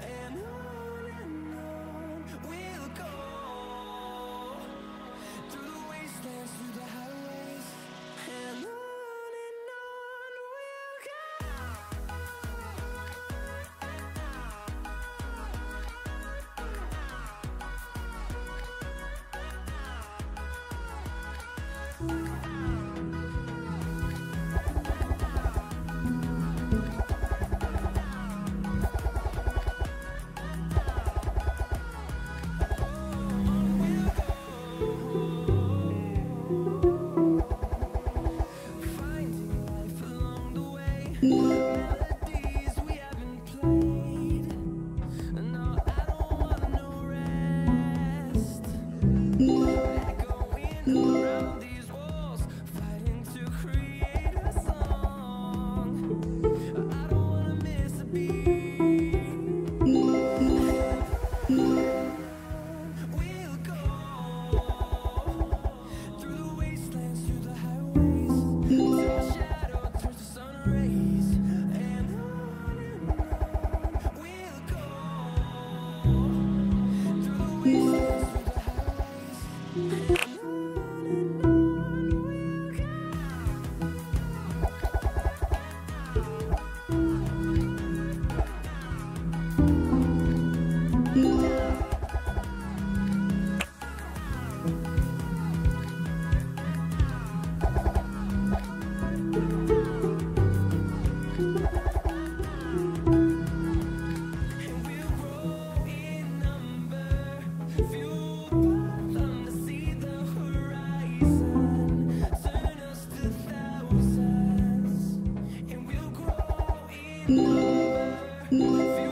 And on we'll go, through the wastelands, through the highways. No.